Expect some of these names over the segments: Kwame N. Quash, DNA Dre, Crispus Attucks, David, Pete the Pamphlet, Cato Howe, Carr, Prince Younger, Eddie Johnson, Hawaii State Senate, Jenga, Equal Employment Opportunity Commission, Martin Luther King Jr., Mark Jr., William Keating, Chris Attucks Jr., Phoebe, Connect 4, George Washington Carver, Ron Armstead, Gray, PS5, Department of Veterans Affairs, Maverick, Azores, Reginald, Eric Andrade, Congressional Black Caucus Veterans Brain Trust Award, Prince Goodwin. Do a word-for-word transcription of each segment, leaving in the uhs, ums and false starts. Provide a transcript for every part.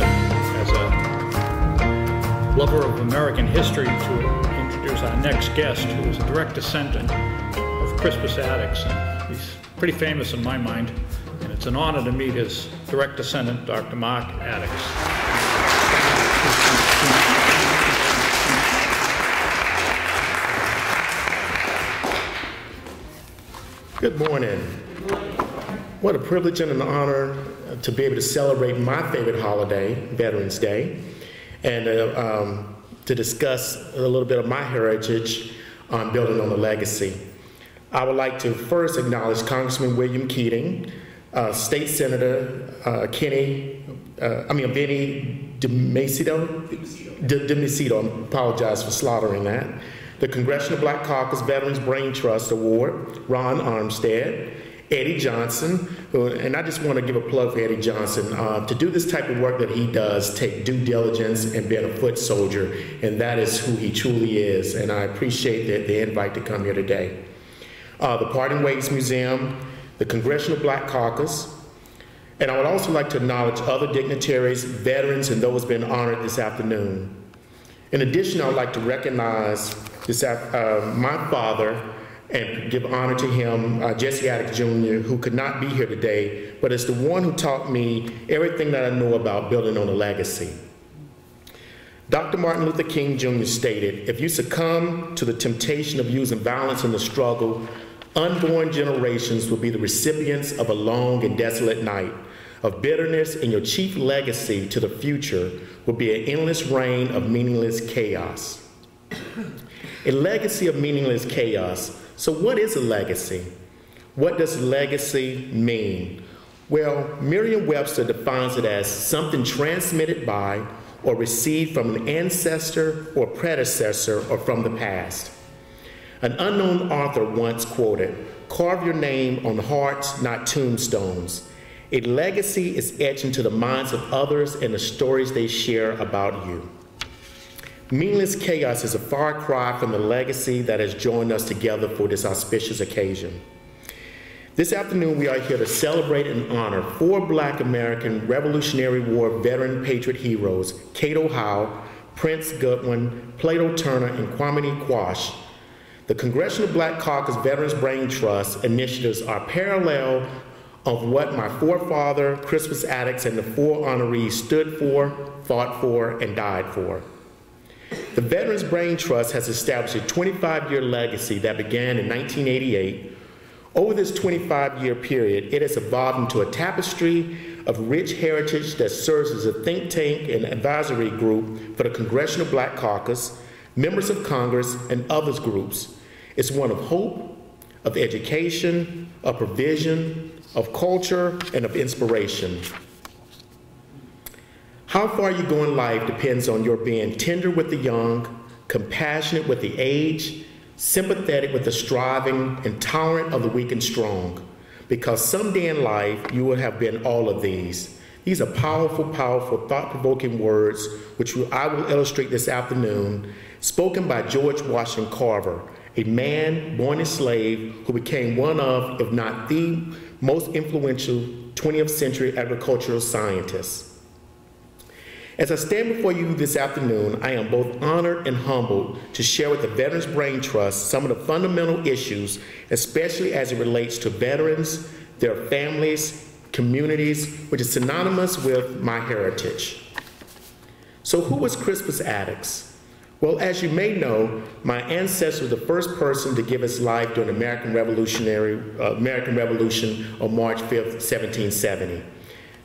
to, as a lover of American history, to introduce our next guest, who is a direct descendant of Crispus Attucks. He's pretty famous in my mind, and it's an honor to meet his direct descendant, Doctor Mark Attucks. Good morning. What a privilege and an honor to be able to celebrate my favorite holiday, Veterans Day, and uh, um, to discuss a little bit of my heritage on building on the legacy. I would like to first acknowledge Congressman William Keating, uh, State Senator uh, Kenny, uh, I mean Vinny deMacedo, deMacedo, I apologize for slaughtering that, the Congressional Black Caucus Veterans Brain Trust Award, Ron Armstead, Eddie Johnson, who, and I just want to give a plug for Eddie Johnson. Uh, to do this type of work that he does, take due diligence and being a foot soldier, and that is who he truly is, and I appreciate the, the invite to come here today. Uh, the Parting Ways Museum, the Congressional Black Caucus, and I would also like to acknowledge other dignitaries, veterans, and those being honored this afternoon. In addition, I would like to recognize This, uh, my father, and give honor to him, uh, Jesse Attucks Junior, who could not be here today, but is the one who taught me everything that I know about building on a legacy. Doctor Martin Luther King Junior stated, if you succumb to the temptation of using violence in the struggle, unborn generations will be the recipients of a long and desolate night of bitterness, and your chief legacy to the future will be an endless reign of meaningless chaos. A legacy of meaningless chaos. So what is a legacy? What does legacy mean? Well, Merriam-Webster defines it as something transmitted by or received from an ancestor or predecessor or from the past. An unknown author once quoted, "Carve your name on hearts, not tombstones." A legacy is etched into the minds of others and the stories they share about you. Meaningless chaos is a far cry from the legacy that has joined us together for this auspicious occasion. This afternoon, we are here to celebrate and honor four Black American Revolutionary War veteran patriot heroes, Cato Howe, Prince Goodwin, Plato Turner, and Kwame N. Quash. The Congressional Black Caucus Veterans Brain Trust initiatives are parallel of what my forefather, Crispus Attucks, and the four honorees stood for, fought for, and died for. The Veterans Brain Trust has established a twenty-five year legacy that began in nineteen eighty-eight. Over this twenty-five year period, it has evolved into a tapestry of rich heritage that serves as a think tank and advisory group for the Congressional Black Caucus, members of Congress, and others groups. It's one of hope, of education, of provision, of culture, and of inspiration. How far you go in life depends on your being tender with the young, compassionate with the aged, sympathetic with the striving, and tolerant of the weak and strong. Because someday in life, you will have been all of these. These are powerful, powerful, thought-provoking words, which I will illustrate this afternoon, spoken by George Washington Carver, a man born a slave who became one of, if not the most influential twentieth century agricultural scientists. As I stand before you this afternoon, I am both honored and humbled to share with the Veterans Brain Trust some of the fundamental issues, especially as it relates to veterans, their families, communities, which is synonymous with my heritage. So who was Crispus Attucks? Well, as you may know, my ancestor was the first person to give his life during the American, Revolutionary, uh, American Revolution on March fifth, seventeen seventy.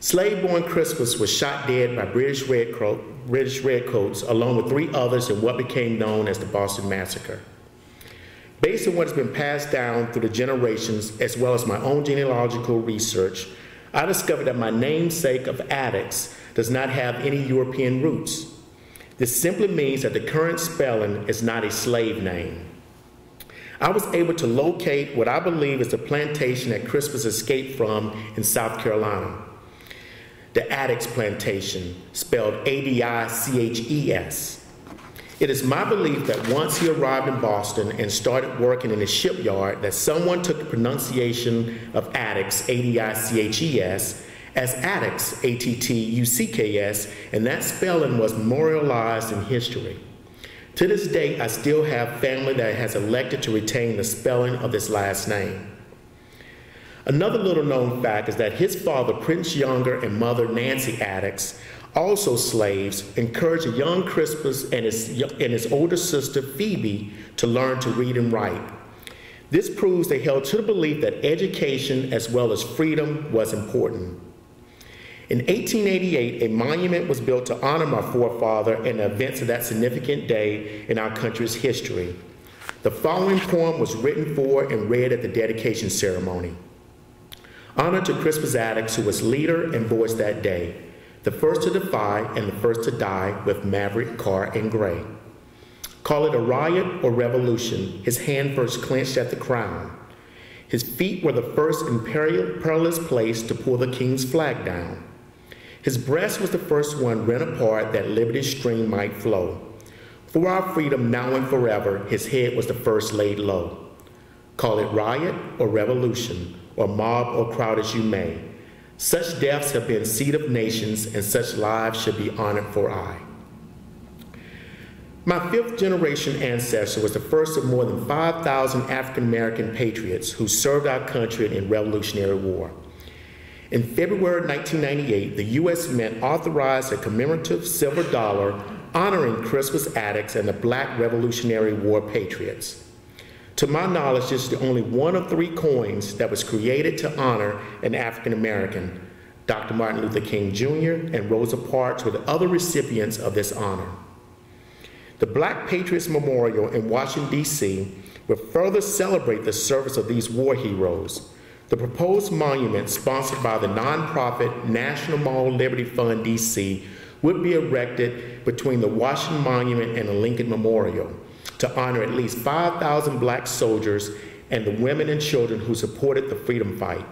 Slave-born Crispus was shot dead by British, Redco British Redcoats, along with three others in what became known as the Boston Massacre. Based on what has been passed down through the generations, as well as my own genealogical research, I discovered that my namesake of Attucks does not have any European roots. This simply means that the current spelling is not a slave name. I was able to locate what I believe is the plantation that Crispus escaped from in South Carolina. The Attucks Plantation, spelled A D I C H E S. It is my belief that once he arrived in Boston and started working in a shipyard, that someone took the pronunciation of Attucks, A D I C H E S, as Attucks, A T T U C K S, and that spelling was memorialized in history. To this day, I still have family that has elected to retain the spelling of his last name. Another little known fact is that his father, Prince Younger, and mother, Nancy Addicks, also slaves, encouraged young Crispus and his, and his older sister, Phoebe, to learn to read and write. This proves they held to the belief that education as well as freedom was important. In eighteen eighty-eight, a monument was built to honor my forefather and the events of that significant day in our country's history. The following poem was written for and read at the dedication ceremony. Honor to Crispus Attucks, who was leader and voice that day, the first to defy and the first to die with Maverick, Carr, and Gray. Call it a riot or revolution, his hand first clenched at the crown. His feet were the first in perilous place to pull the king's flag down. His breast was the first one rent apart that liberty's stream might flow. For our freedom now and forever, his head was the first laid low. Call it riot or revolution, or mob or crowd as you may. Such deaths have been seed of nations, and such lives should be honored for aye. My fifth generation ancestor was the first of more than five thousand African American patriots who served our country in the Revolutionary War. In February nineteen ninety-eight, the U S Mint authorized a commemorative silver dollar honoring Crispus Attucks and the Black Revolutionary War patriots. To my knowledge, this is the only one of three coins that was created to honor an African American. Doctor Martin Luther King Junior and Rosa Parks were the other recipients of this honor. The Black Patriots Memorial in Washington, D C will further celebrate the service of these war heroes. The proposed monument, sponsored by the nonprofit National Mall Liberty Fund, D C, would be erected between the Washington Monument and the Lincoln Memorial, to honor at least five thousand black soldiers and the women and children who supported the freedom fight.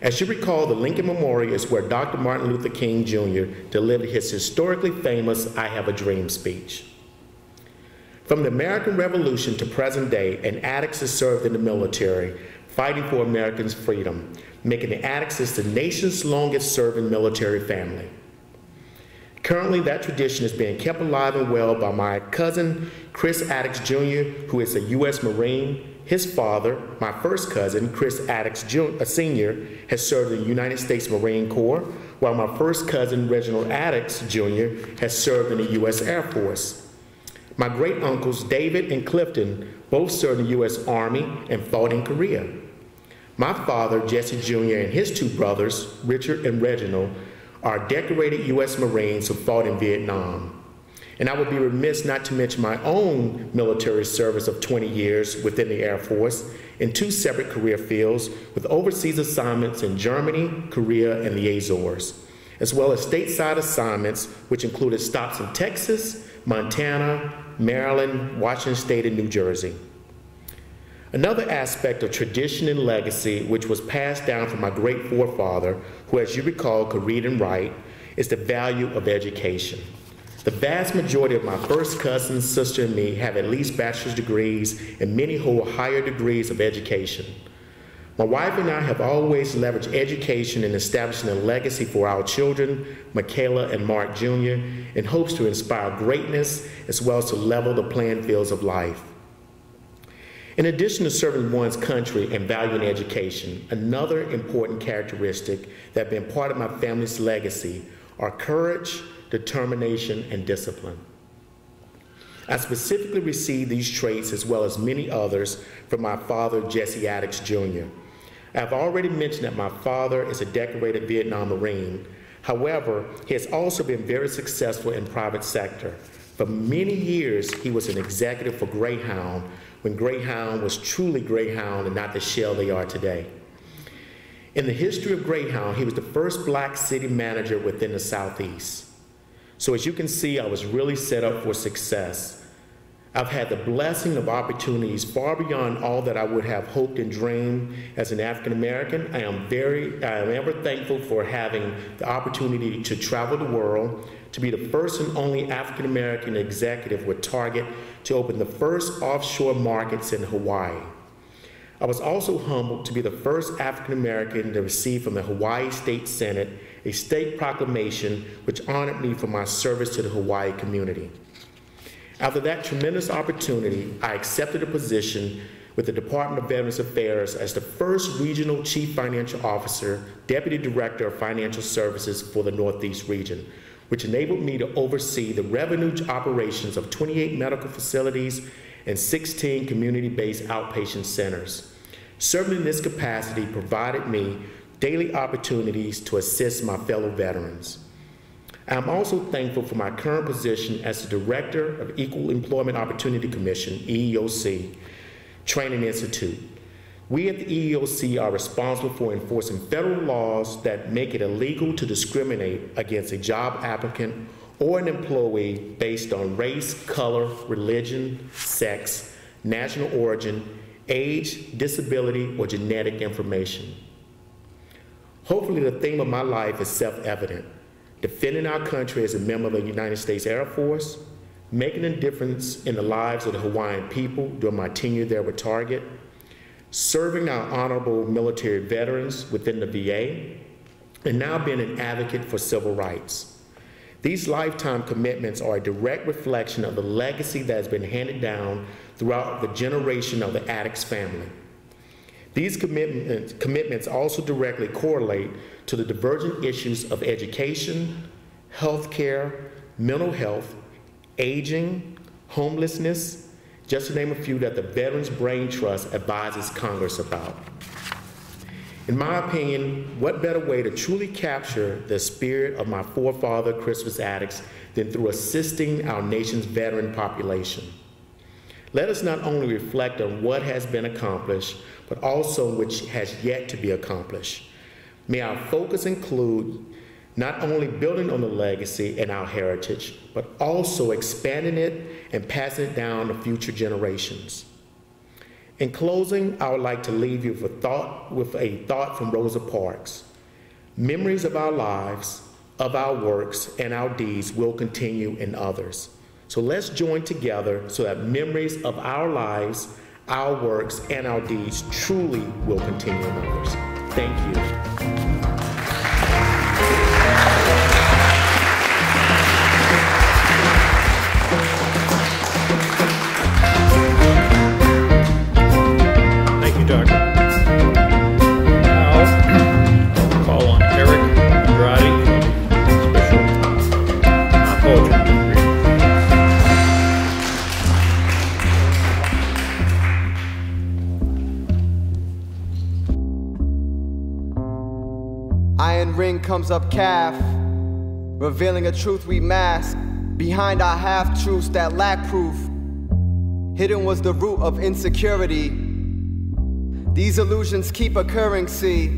As you recall, the Lincoln Memorial is where Doctor Martin Luther King Junior delivered his historically famous I Have a Dream speech. From the American Revolution to present day, an Attucks has served in the military, fighting for Americans' freedom, making the Attucks the nation's longest serving military family. Currently, that tradition is being kept alive and well by my cousin, Chris Attucks Junior, who is a U S Marine. His father, my first cousin, Chris Attucks Junior, Senior, has served in the United States Marine Corps, while my first cousin, Reginald Attucks Junior, has served in the U S Air Force. My great uncles, David and Clifton, both served in the U S Army and fought in Korea. My father, Jesse Junior, and his two brothers, Richard and Reginald, are decorated U S Marines who fought in Vietnam. And I would be remiss not to mention my own military service of twenty years within the Air Force in two separate career fields with overseas assignments in Germany, Korea, and the Azores, as well as stateside assignments, which included stops in Texas, Montana, Maryland, Washington State, and New Jersey. Another aspect of tradition and legacy, which was passed down from my great forefather, who, as you recall, could read and write, is the value of education. The vast majority of my first cousin, sister, and me have at least bachelor's degrees, and many hold higher degrees of education. My wife and I have always leveraged education in establishing a legacy for our children, Michaela and Mark Junior, in hopes to inspire greatness as well as to level the playing fields of life. In addition to serving one's country and valuing education, another important characteristic that has been part of my family's legacy are courage, determination, and discipline. I specifically received these traits as well as many others from my father, Jesse Attucks Junior I've already mentioned that my father is a decorated Vietnam Marine. However, he has also been very successful in the private sector. For many years, he was an executive for Greyhound, when Greyhound was truly Greyhound and not the shell they are today. In the history of Greyhound, he was the first black city manager within the Southeast. So as you can see, I was really set up for success. I've had the blessing of opportunities far beyond all that I would have hoped and dreamed as an African American. I am very, I am ever thankful for having the opportunity to travel the world, to be the first and only African American executive with Target to open the first offshore markets in Hawaii. I was also humbled to be the first African American to receive from the Hawaii State Senate a state proclamation which honored me for my service to the Hawaii community. After that tremendous opportunity, I accepted a position with the Department of Veterans Affairs as the first regional chief financial officer, deputy director of financial services for the Northeast region, which enabled me to oversee the revenue operations of twenty-eight medical facilities and sixteen community-based outpatient centers. Serving in this capacity provided me daily opportunities to assist my fellow veterans. I'm also thankful for my current position as the Director of Equal Employment Opportunity Commission, E E O C, Training Institute. We at the E E O C are responsible for enforcing federal laws that make it illegal to discriminate against a job applicant or an employee based on race, color, religion, sex, national origin, age, disability, or genetic information. Hopefully the theme of my life is self-evident: defending our country as a member of the United States Air Force, making a difference in the lives of the Hawaiian people during my tenure there with Target, serving our honorable military veterans within the V A, and now being an advocate for civil rights. These lifetime commitments are a direct reflection of the legacy that has been handed down throughout the generation of the Attucks family. These commitments, commitments also directly correlate to the divergent issues of education, healthcare, mental health, aging, homelessness, just to name a few that the Veterans Brain Trust advises Congress about. In my opinion, what better way to truly capture the spirit of my forefather, Crispus Attucks, than through assisting our nation's veteran population? Let us not only reflect on what has been accomplished, but also which has yet to be accomplished. May our focus include not only building on the legacy and our heritage, but also expanding it and passing it down to future generations. In closing, I would like to leave you with a thought, with a thought from Rosa Parks. Memories of our lives, of our works, and our deeds will continue in others. So let's join together so that memories of our lives, our works, and our deeds truly will continue in others. Thank you. Thank you, Doctor. Now, I'll call on Eric Andrade for a special uh, poetry. Iron ring comes up calf, revealing a truth we mask behind our half-truths that lack proof. Hidden was the root of insecurity. These illusions keep occurring, see.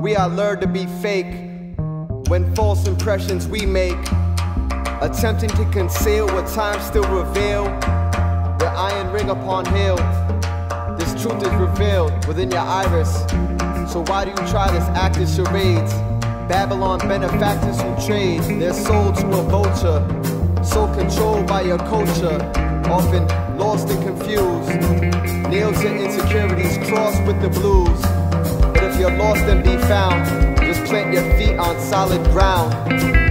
We are lured to be fake when false impressions we make, attempting to conceal what time still reveal. The iron ring upon hill, this truth is revealed within your iris. So why do you try this active charades? Babylon benefactors who trade their soul to a vulture, so controlled by your culture, often lost and confused. Nails your insecurities crossed with the blues. But if you're lost and be found, just plant your feet on solid ground.